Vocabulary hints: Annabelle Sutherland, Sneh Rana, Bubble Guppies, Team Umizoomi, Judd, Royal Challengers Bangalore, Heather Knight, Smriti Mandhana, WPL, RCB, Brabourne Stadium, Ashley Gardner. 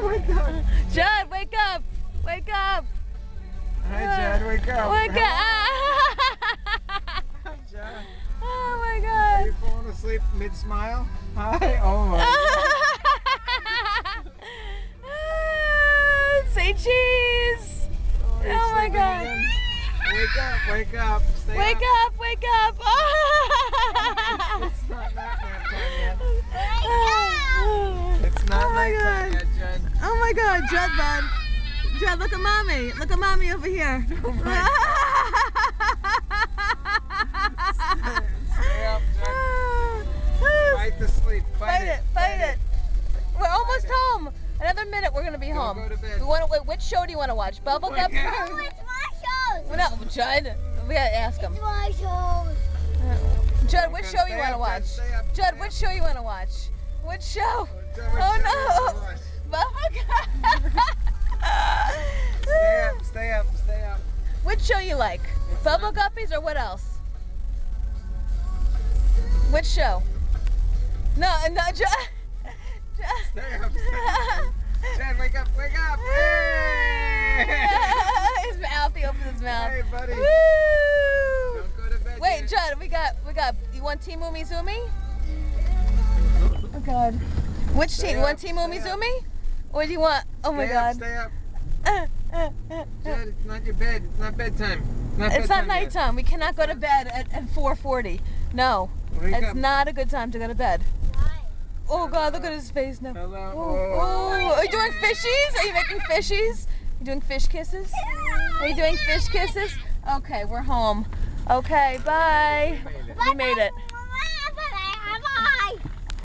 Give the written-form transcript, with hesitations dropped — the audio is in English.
Oh my God. Judd, wake up. Wake up. Hi, Judd, wake up. Wake up. Hi, Judd. Oh my God. Are you falling asleep mid-smile? Hi. Oh my God. Say cheese. Oh, my God. Again. Wake up, wake up. Stay wake up. Up, wake up. Oh. It's not nighttime yet. It's not nighttime yet, Judd. Oh my God, Judd, bud. Judd, look at mommy. Look at mommy over here. Oh my God. Stay up, Judd. Fight the sleep. Fight it. We're almost home. Another minute, we're gonna be home. Go to bed. We want to, which show do you want to watch? Bubble Guppies? Oh, it's my shows. Well, no, Judd. We gotta ask him. It's my shows. Judd, which show you want to watch? Judd, which show you want to watch? Which show? Oh no. Bubble Guppies. Stay up. Which show you like? Bubble Guppies or what else? Which show? No, just. Stay up. Jen, wake up. His mouth, he opens his mouth. Hey, buddy. Woo. Don't go to bed. Wait, Judd, we got, you want Team Umizoomi? Oh, God. Which team? You want Team Umizoomi? Or do you want, oh my God. Stay up. Judd, it's not your bed. It's not bedtime. It's not nighttime. We cannot go to bed at 4:40. No. It's not a good time to go to bed. Why? Oh God, look at his face now. Hello. Oh. Are you doing fishies? Are you making fishies? You doing fish kisses? Are you doing fish kisses? Okay, we're home. Okay, bye. We made it.